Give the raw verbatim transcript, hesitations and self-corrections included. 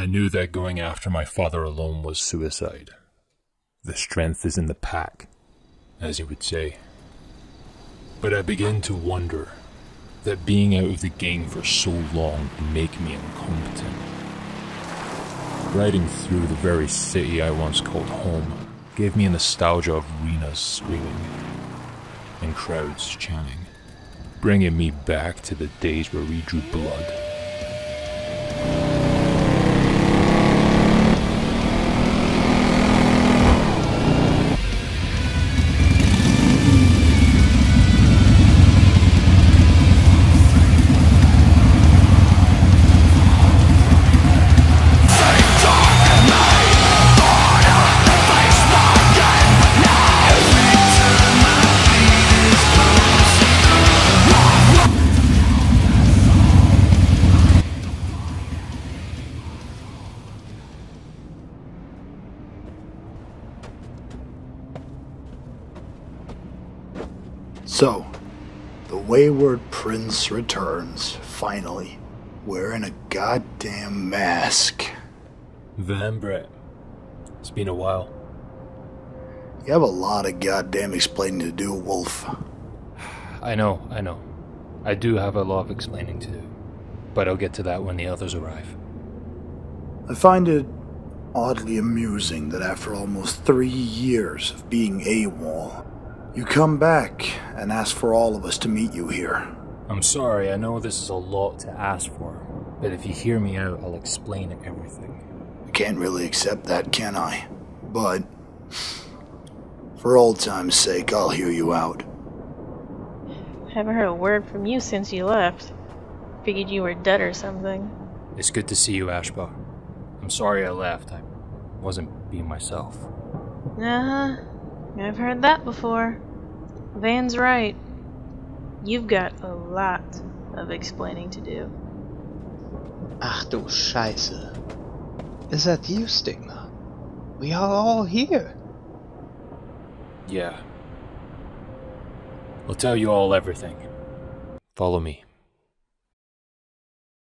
I knew that going after my father alone was suicide. The strength is in the pack, as you would say. But I began to wonder that being out of the game for so long would make me incompetent. Riding through the very city I once called home gave me a nostalgia of Rena's screaming and crowds chanting, bringing me back to the days where we drew blood. So, the Wayward Prince returns, finally, wearing a goddamn mask. Van Brett, it's been a while. You have a lot of goddamn explaining to do, Wolf. I know, I know. I do have a lot of explaining to do, but I'll get to that when the others arrive. I find it oddly amusing that after almost three years of being AWOL, you come back and ask for all of us to meet you here. I'm sorry, I know this is a lot to ask for, but if you hear me out, I'll explain everything. I can't really accept that, can I? But, for old time's sake, I'll hear you out. I haven't heard a word from you since you left. Figured you were dead or something. It's good to see you, Ashba. I'm sorry I left. I wasn't being myself. Uh-huh. I've heard that before. Van's right. You've got a lot of explaining to do. Ach du Scheiße. Is that you, Stigma? We are all here. Yeah. I'll tell you all everything. Follow me.